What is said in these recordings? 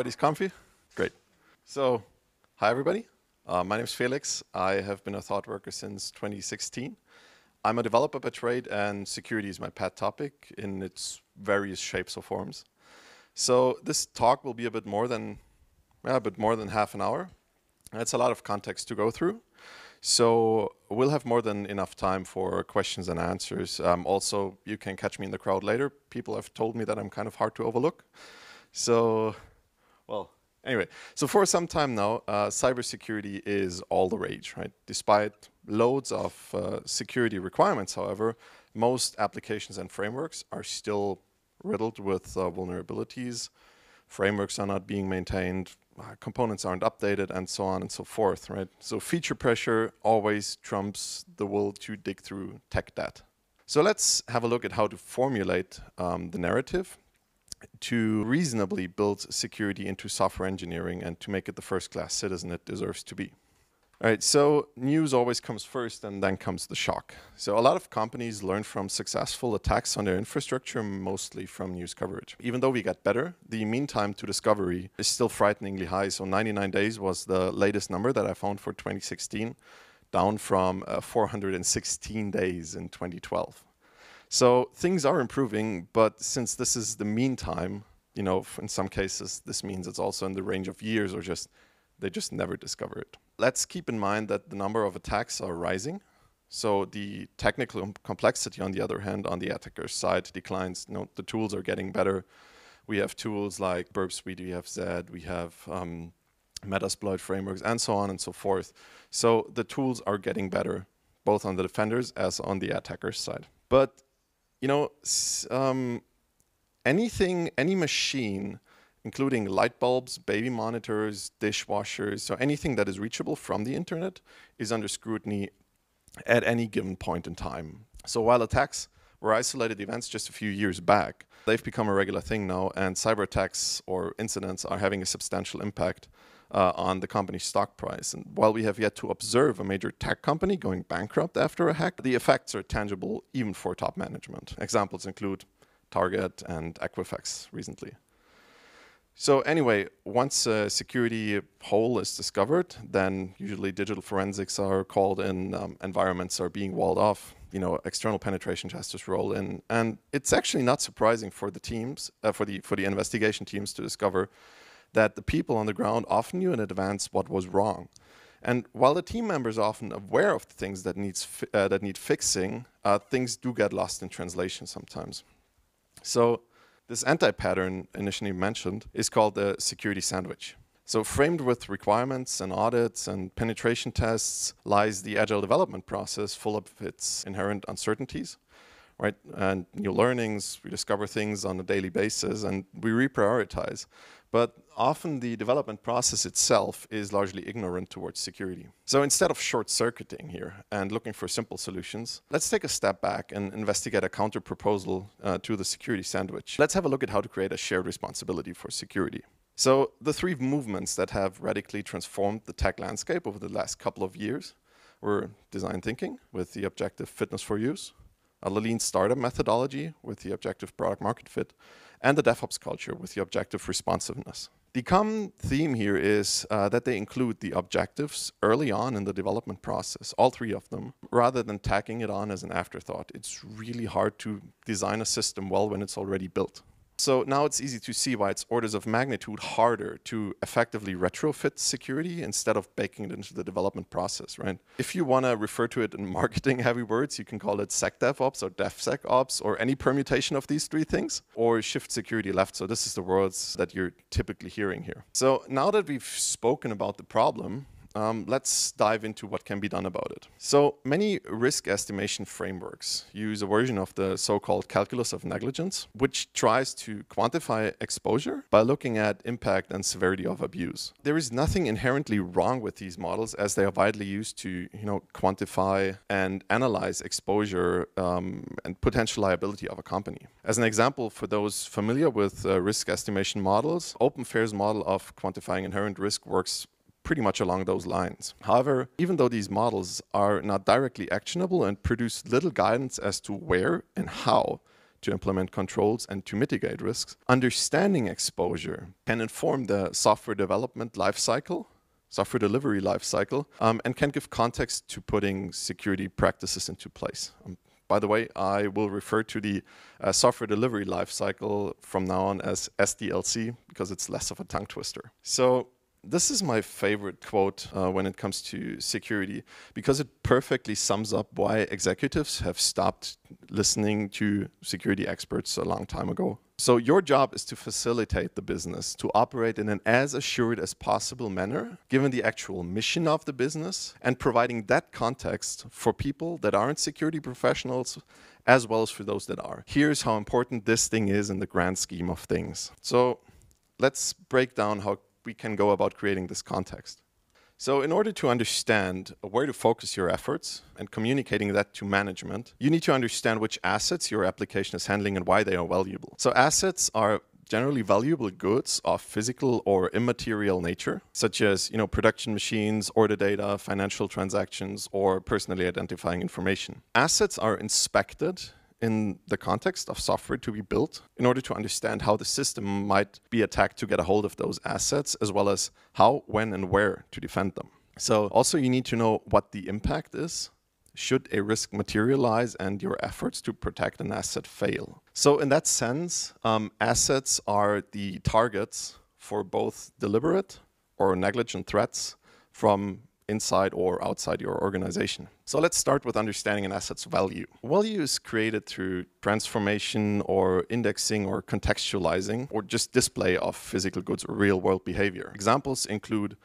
Everybody's comfy? Great. So, hi everybody. My name is Felix. I have been a thought worker since 2016. I'm a developer by trade, and security is my pet topic in its various shapes or forms. So this talk will be a bit more than half an hour. That's a lot of context to go through. So we'll have more than enough time for questions and answers. Also, you can catch me in the crowd later. People have told me that I'm kind of hard to overlook. So, well, anyway. So for some time now, cybersecurity is all the rage, right? Despite loads of security requirements, however, most applications and frameworks are still riddled with vulnerabilities. Frameworks are not being maintained, components aren't updated, and so on and so forth, right? So feature pressure always trumps the will to dig through tech debt. So let's have a look at how to formulate the narrative to reasonably build security into software engineering and to make it the first-class citizen it deserves to be. All right, so news always comes first, and then comes the shock. So a lot of companies learn from successful attacks on their infrastructure, mostly from news coverage. Even though we got better, the mean time to discovery is still frighteningly high. So 99 days was the latest number that I found for 2016, down from 416 days in 2012. So things are improving, but since this is the mean time, you know, in some cases, this means it's also in the range of years, or just they just never discover it. Let's keep in mind that the number of attacks are rising. So the technical complexity, on the other hand, on the attacker's side declines. You know, the tools are getting better. We have tools like Burp Suite, we have Zed, we have Metasploit frameworks, and so on and so forth. So the tools are getting better, both on the defenders as on the attacker's side. But you know, any machine, including light bulbs, baby monitors, dishwashers, so anything that is reachable from the internet is under scrutiny at any given point in time. So while attacks were isolated events just a few years back, they've become a regular thing now, and cyber attacks or incidents are having a substantial impact on the company's stock price. And while we have yet to observe a major tech company going bankrupt after a hack, the effects are tangible even for top management. Examples include Target and Equifax recently. So anyway, once a security hole is discovered, then usually digital forensics are called in, environments are being walled off, you know, external penetration testers roll in. And it's actually not surprising for the teams, for the investigation teams to discover that the people on the ground often knew in advance what was wrong. And while the team members are often aware of the things that need fixing, things do get lost in translation sometimes. So this anti-pattern initially mentioned is called the security sandwich. So framed with requirements and audits and penetration tests lies the agile development process, full of its inherent uncertainties, right? And new learnings, we discover things on a daily basis and we reprioritize. But often the development process itself is largely ignorant towards security. So instead of short-circuiting here and looking for simple solutions, let's take a step back and investigate a counter-proposal to the security sandwich. Let's have a look at how to create a shared responsibility for security. So the three movements that have radically transformed the tech landscape over the last couple of years were design thinking, with the objective fitness for use, a lean startup methodology, with the objective product market fit, and the DevOps culture, with the objective responsiveness. The common theme here is that they include the objectives early on in the development process, all three of them, rather than tacking it on as an afterthought. It's really hard to design a system well when it's already built. So now it's easy to see why it's orders of magnitude harder to effectively retrofit security instead of baking it into the development process, right? If you want to refer to it in marketing heavy words, you can call it SecDevOps or DevSecOps or any permutation of these three things, or shift security left. So this is the words that you're typically hearing here. So now that we've spoken about the problem, let's dive into what can be done about it. So many risk estimation frameworks use a version of the so-called calculus of negligence, which tries to quantify exposure by looking at impact and severity of abuse. There is nothing inherently wrong with these models, as they are widely used to, you know, quantify and analyze exposure and potential liability of a company. As an example, for those familiar with risk estimation models, OpenFair's model of quantifying inherent risk works pretty much along those lines. However, even though these models are not directly actionable and produce little guidance as to where and how to implement controls and to mitigate risks. Understanding exposure can inform the software development lifecycle, software delivery lifecycle, and can give context to putting security practices into place. By the way, I will refer to the software delivery lifecycle from now on as SDLC because it's less of a tongue twister. So this is my favorite quote when it comes to security, because it perfectly sums up why executives have stopped listening to security experts a long time ago. So your job is to facilitate the business, to operate in an as assured as possible manner, given the actual mission of the business, and providing that context for people that aren't security professionals, as well as for those that are. Here's how important this thing is in the grand scheme of things. So let's break down how we can go about creating this context. So in order to understand where to focus your efforts and communicating that to management, you need to understand which assets your application is handling and why they are valuable. So assets are generally valuable goods of physical or immaterial nature, such as production machines, order data, financial transactions, or personally identifying information. Assets are inspected in the context of software to be built in order to understand how the system might be attacked to get a hold of those assets, as well as how, when, and where to defend them. So also you need to know what the impact is should a risk materialize and your efforts to protect an asset fail. So in that sense, assets are the targets for both deliberate or negligent threats from inside or outside your organization. So let's start with understanding an asset's value. Value is created through transformation or indexing or contextualizing or just display of physical goods or real-world behavior. Examples include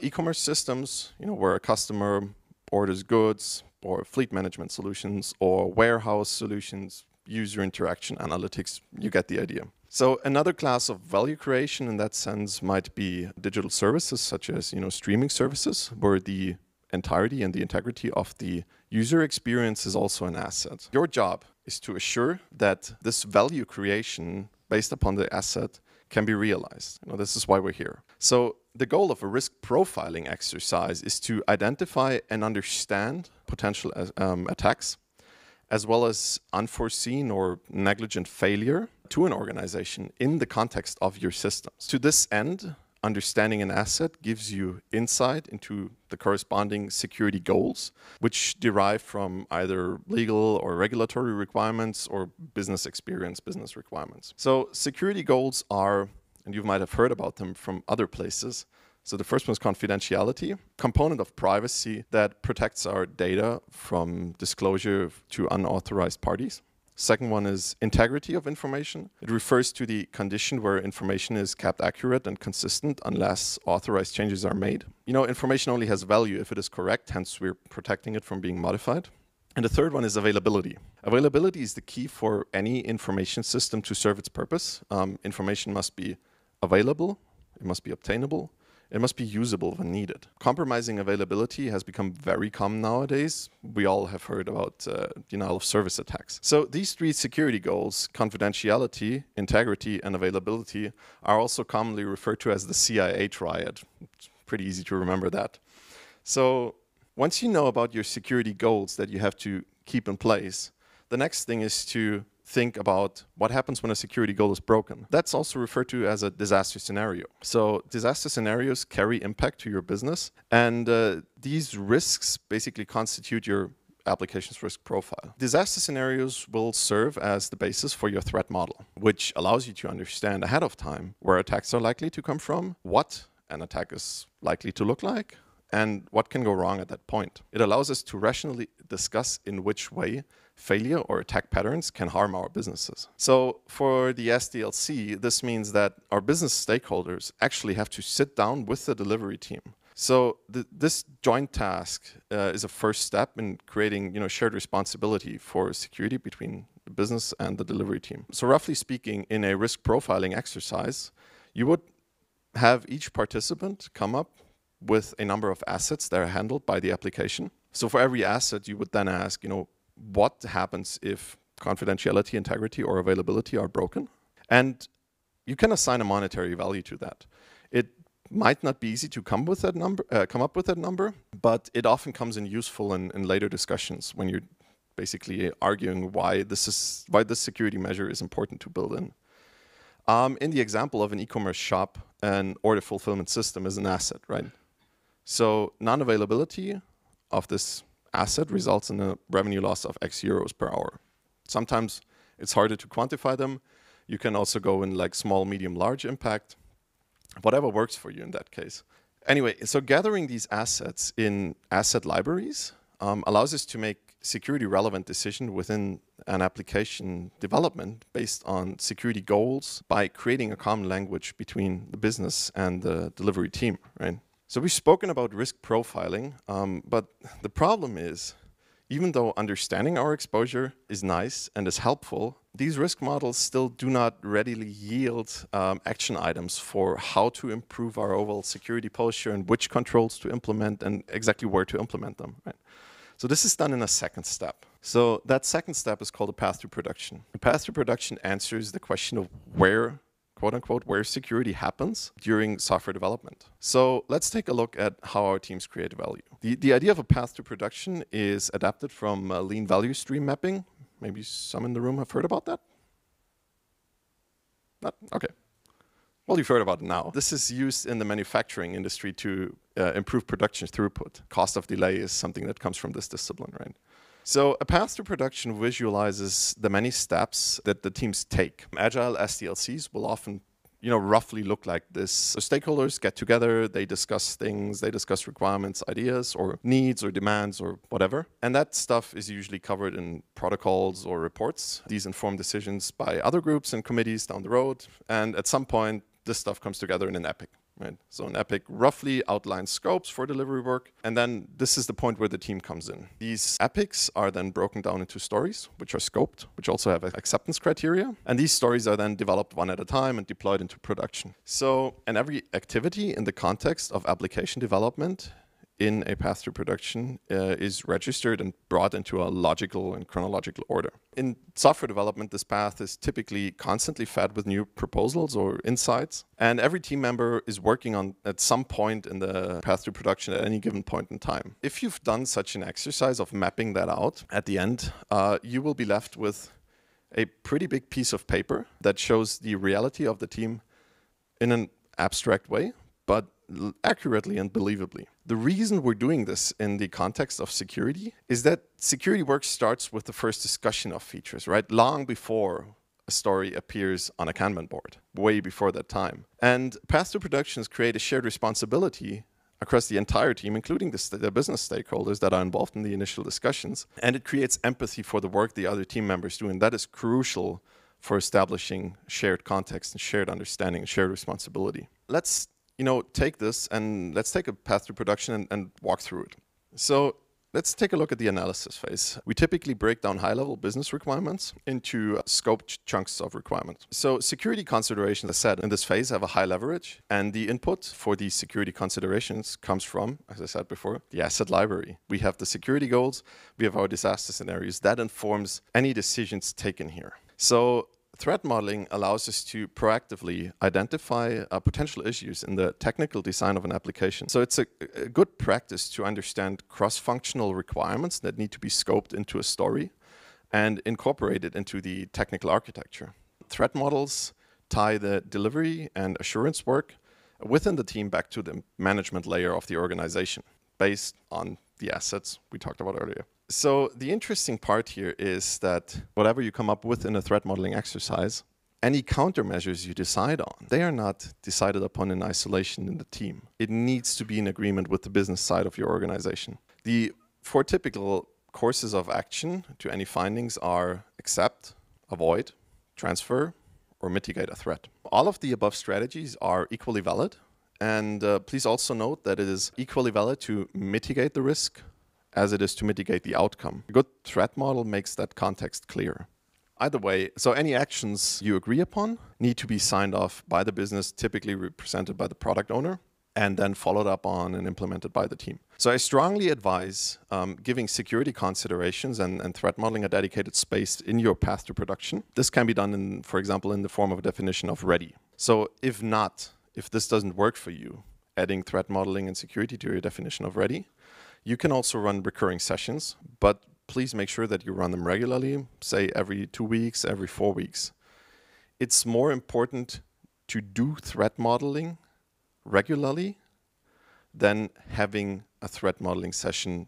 e-commerce systems, where a customer orders goods, or fleet management solutions, or warehouse solutions, user interaction analytics. You get the idea. So another class of value creation in that sense might be digital services, such as streaming services, where the entirety and the integrity of the user experience is also an asset. Your job is to assure that this value creation based upon the asset can be realized. This is why we're here. So the goal of a risk profiling exercise is to identify and understand potential attacks, as well as unforeseen or negligent failure to an organization in the context of your systems. To this end, understanding an asset gives you insight into the corresponding security goals, which derive from either legal or regulatory requirements or business requirements. So security goals are, and you might have heard about them from other places. So the first one is confidentiality, component of privacy that protects our data from disclosure to unauthorized parties. Second one is integrity of information. It refers to the condition where information is kept accurate and consistent unless authorized changes are made. Information only has value if it is correct, hence we're protecting it from being modified. And the third one is availability. Availability is the key for any information system to serve its purpose. Information must be available, it must be obtainable, it must be usable when needed. Compromising availability has become very common nowadays. We all have heard about denial of service attacks. So these three security goals, confidentiality, integrity, and availability, are also commonly referred to as the CIA triad. It's pretty easy to remember that. So once you know about your security goals that you have to keep in place, the next thing is to think about what happens when a security goal is broken. That's also referred to as a disaster scenario. So disaster scenarios carry impact to your business, and these risks basically constitute your application's risk profile. Disaster scenarios will serve as the basis for your threat model, which allows you to understand ahead of time where attacks are likely to come from, what an attack is likely to look like, and what can go wrong at that point. It allows us to rationally discuss in which way failure or attack patterns can harm our businesses. So for the SDLC, this means that our business stakeholders actually have to sit down with the delivery team. So this joint task is a first step in creating shared responsibility for security between the business and the delivery team. So roughly speaking, in a risk profiling exercise, you would have each participant come up with a number of assets that are handled by the application. So for every asset, you would then ask, what happens if confidentiality, integrity, or availability are broken? And you can assign a monetary value to that. It might not be easy to come up with that number, but it often comes in useful in later discussions when you're basically arguing why this is this security measure is important to build in. In the example of an e-commerce shop, an order fulfillment system is an asset, right? So non-availability of this asset results in a revenue loss of X euros per hour. Sometimes it's harder to quantify them. You can also go in like small, medium, large impact, whatever works for you in that case. Anyway, so gathering these assets in asset libraries allows us to make security-relevant decisions within an application development based on security goals by creating a common language between the business and the delivery team, right? So we've spoken about risk profiling, but the problem is, even though understanding our exposure is nice and is helpful, these risk models still do not readily yield action items for how to improve our overall security posture and which controls to implement and exactly where to implement them, right? So this is done in a second step. So that second step is called a path to production. The path to production answers the question of where, quote unquote, where security happens during software development. So let's take a look at how our teams create value. The idea of a path to production is adapted from lean value stream mapping. Maybe some in the room have heard about that? Not? Okay. Well, you've heard about it now. This is used in the manufacturing industry to improve production throughput. Cost of delay is something that comes from this discipline, right? So a path to production visualizes the many steps that the teams take. Agile SDLCs will often, roughly look like this. So stakeholders get together, they discuss things, they discuss requirements, ideas, or needs, or demands, or whatever. And that stuff is usually covered in protocols or reports. These inform decisions by other groups and committees down the road. And at some point, this stuff comes together in an epic. Right? So an epic roughly outlines scopes for delivery work, and then this is the point where the team comes in. These epics are then broken down into stories, which are scoped, which also have acceptance criteria, and these stories are then developed one at a time and deployed into production. So, and every activity in the context of application development in a path to production is registered and brought into a logical and chronological order. In software development, this path is typically constantly fed with new proposals or insights, and every team member is working on at some point in the path to production at any given point in time. If you've done such an exercise of mapping that out at the end, you will be left with a pretty big piece of paper that shows the reality of the team in an abstract way, but accurately and believably. The reason we're doing this in the context of security is that security work starts with the first discussion of features, right? Long before a story appears on a Kanban board, way before that time. And path to productions create a shared responsibility across the entire team, including the business stakeholders that are involved in the initial discussions. And it creates empathy for the work the other team members do, and that is crucial for establishing shared context and shared understanding and shared responsibility. Let's take this and let's take a path to production and walk through it. So let's take a look at the analysis phase. We typically break down high-level business requirements into scoped chunks of requirements. So security considerations, as I said, in this phase have a high leverage, and the input for these security considerations comes from, as I said before, the asset library. We have the security goals, we have our disaster scenarios. That informs any decisions taken here. So threat modeling allows us to proactively identify potential issues in the technical design of an application. So it's a good practice to understand cross-functional requirements that need to be scoped into a story and incorporated into the technical architecture. Threat models tie the delivery and assurance work within the team back to the management layer of the organization based on the assets we talked about earlier. So the interesting part here is that whatever you come up with in a threat modeling exercise, any countermeasures you decide on, they are not decided upon in isolation in the team. It needs to be in agreement with the business side of your organization. The four typical courses of action to any findings are accept, avoid, transfer, or mitigate a threat. All of the above strategies are equally valid. And please also note that it is equally valid to mitigate the risk as it is to mitigate the outcome. A good threat model makes that context clear. Either way, so any actions you agree upon need to be signed off by the business, typically represented by the product owner, and then followed up on and implemented by the team. So I strongly advise giving security considerations and threat modeling a dedicated space in your path to production. This can be done, for example, in the form of a definition of ready. So if this doesn't work for you, adding threat modeling and security to your definition of ready. You can also run recurring sessions, but please make sure that you run them regularly, say every 2 weeks, every 4 weeks. It's more important to do threat modeling regularly than having a threat modeling session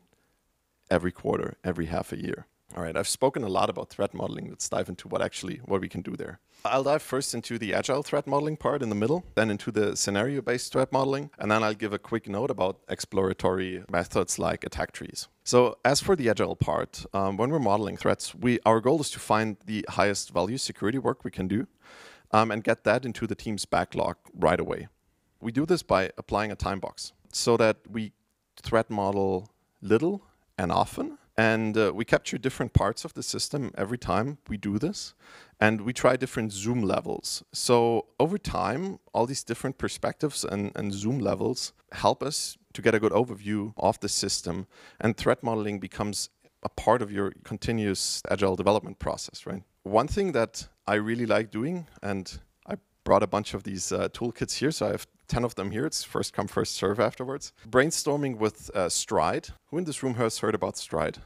every quarter, every half a year. All right, I've spoken a lot about threat modeling. Let's dive into what we can do there. I'll dive first into the agile threat modeling part in the middle, then into the scenario-based threat modeling, and then I'll give a quick note about exploratory methods like attack trees. So as for the agile part, when we're modeling threats, our goal is to find the highest value security work we can do and get that into the team's backlog right away. We do this by applying a time box so that we threat model little and often. And we capture different parts of the system every time we do this. And we try different zoom levels. So over time, all these different perspectives and zoom levels help us to get a good overview of the system. And threat modeling becomes a part of your continuous agile development process, right? One thing that I really like doing, and I brought a bunch of these toolkits here, so I have 10 of them here. It's first come, first serve afterwards. Brainstorming with Stride. Who in this room has heard about Stride?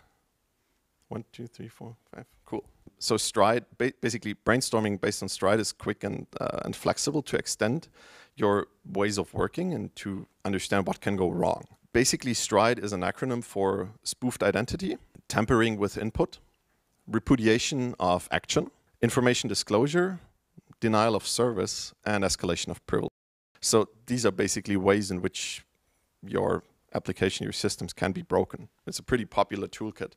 1, 2, 3, 4, 5. Cool. So Stride, basically brainstorming based on Stride is quick and flexible to extend your ways of working and to understand what can go wrong. Basically, Stride is an acronym for spoofed identity, tampering with input, repudiation of action, information disclosure, denial of service, and escalation of privilege. So these are basically ways in which your application, your systems can be broken. It's a pretty popular toolkit.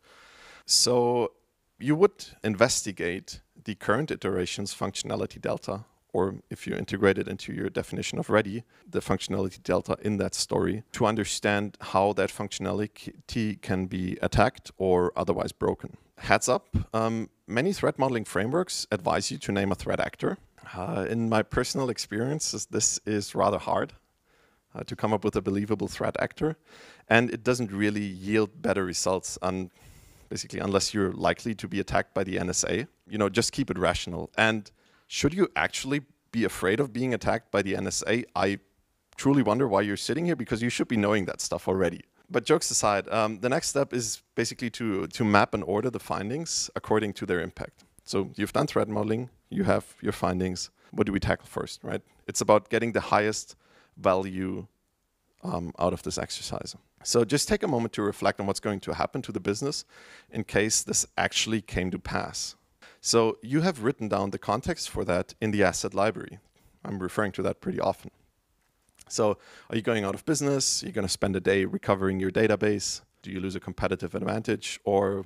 So you would investigate the current iteration's functionality delta, or if you integrate it into your definition of ready, the functionality delta in that story to understand how that functionality can be attacked or otherwise broken. Heads up, many threat modeling frameworks advise you to name a threat actor. In my personal experiences, this is rather hard to come up with a believable threat actor, and it doesn't really yield better results basically, unless you're likely to be attacked by the NSA. You know, just keep it rational. And should you actually be afraid of being attacked by the NSA? I truly wonder why you're sitting here, because you should be knowing that stuff already. But jokes aside, the next step is basically to map and order the findings according to their impact. So you've done threat modeling, you have your findings. What do we tackle first, right? It's about getting the highest value out of this exercise. So just take a moment to reflect on what's going to happen to the business in case this actually came to pass. So you have written down the context for that in the asset library. I'm referring to that pretty often. So are you going out of business? You're going to spend a day recovering your database? Do you lose a competitive advantage? Or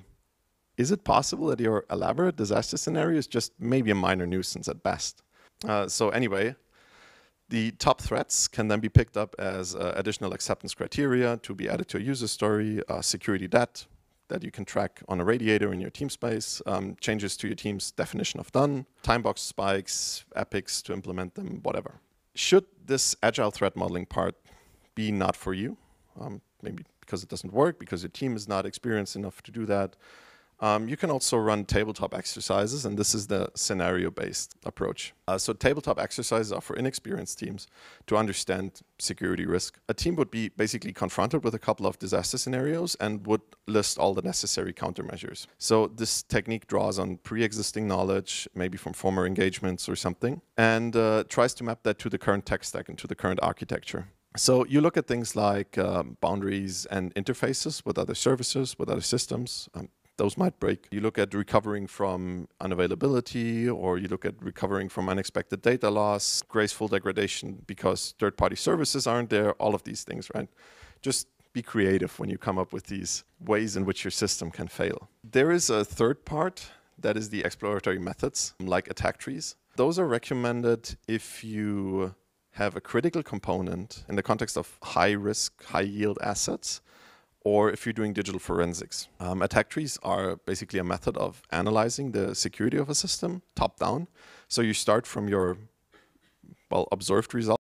is it possible that your elaborate disaster scenario is just maybe a minor nuisance at best? So anyway, the top threats can then be picked up as additional acceptance criteria to be added to a user story, security debt that you can track on a radiator in your team space, changes to your team's definition of done, time box spikes, epics to implement them, whatever. Should this agile threat modeling part be not for you? Maybe because it doesn't work, because your team is not experienced enough to do that. You can also run tabletop exercises, and this is the scenario-based approach. So tabletop exercises are for inexperienced teams to understand security risk. A team would be basically confronted with a couple of disaster scenarios and would list all the necessary countermeasures. So this technique draws on pre-existing knowledge, maybe from former engagements or something, and tries to map that to the current tech stack and to the current architecture. So you look at things like boundaries and interfaces with other services, with other systems. Those might break. You look at recovering from unavailability, or you look at recovering from unexpected data loss, graceful degradation because third-party services aren't there, all of these things, right? Just be creative when you come up with these ways in which your system can fail. There is a third part that is the exploratory methods, like attack trees. Those are recommended if you have a critical component in the context of high-risk, high-yield assets, or if you're doing digital forensics. Attack trees are basically a method of analyzing the security of a system top-down. So you start from your, well, observed results